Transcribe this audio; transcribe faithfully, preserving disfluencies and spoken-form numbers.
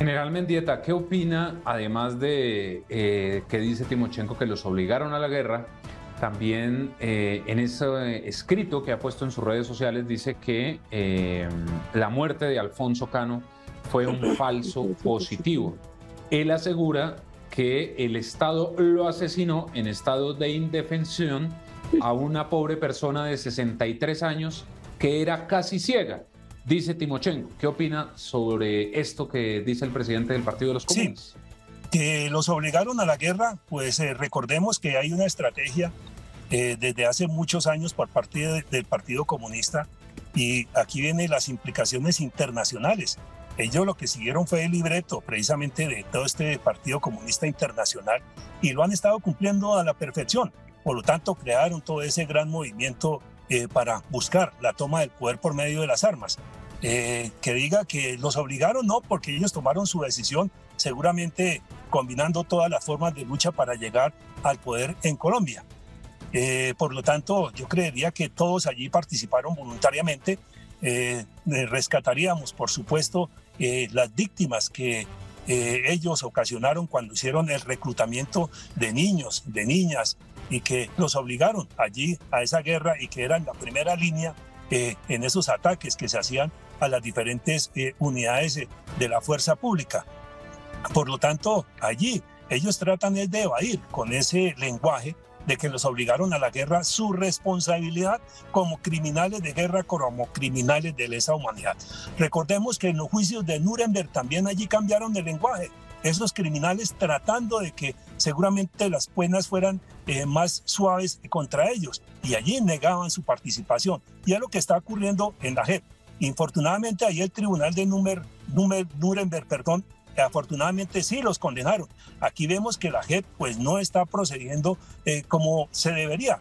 General Mendieta, ¿qué opina, además de eh, que dice Timochenko que los obligaron a la guerra, también eh, en ese escrito que ha puesto en sus redes sociales dice que eh, la muerte de Alfonso Cano fue un falso positivo? Él asegura que el Estado lo asesinó en estado de indefensión a una pobre persona de sesenta y tres años que era casi ciega. Dice Timochenko, ¿qué opina sobre esto que dice el presidente del Partido de los Comunistas? Sí, que los obligaron a la guerra, pues eh, recordemos que hay una estrategia eh, desde hace muchos años por parte de, del Partido Comunista, y aquí vienen las implicaciones internacionales. Ellos lo que siguieron fue el libreto precisamente de todo este Partido Comunista Internacional y lo han estado cumpliendo a la perfección. Por lo tanto, crearon todo ese gran movimiento eh, para buscar la toma del poder por medio de las armas. Eh, que diga que los obligaron, no, porque ellos tomaron su decisión, seguramente combinando todas las formas de lucha para llegar al poder en Colombia. Eh, por lo tanto, yo creería que todos allí participaron voluntariamente. Eh, rescataríamos, por supuesto, eh, las víctimas que eh, ellos ocasionaron cuando hicieron el reclutamiento de niños, de niñas, y que los obligaron allí a esa guerra y que eran la primera línea eh, en esos ataques que se hacían a las diferentes eh, unidades de la fuerza pública. Por lo tanto, allí ellos tratan de evadir con ese lenguaje de que los obligaron a la guerra su responsabilidad como criminales de guerra, como criminales de lesa humanidad. Recordemos que en los juicios de Nuremberg también allí cambiaron el lenguaje. Esos criminales tratando de que seguramente las penas fueran eh, más suaves contra ellos, y allí negaban su participación. Y es lo que está ocurriendo en la J E P. Infortunadamente ahí el tribunal de Númer, Númer, Nuremberg, perdón, afortunadamente sí los condenaron. Aquí vemos que la J E P pues no está procediendo eh, como se debería.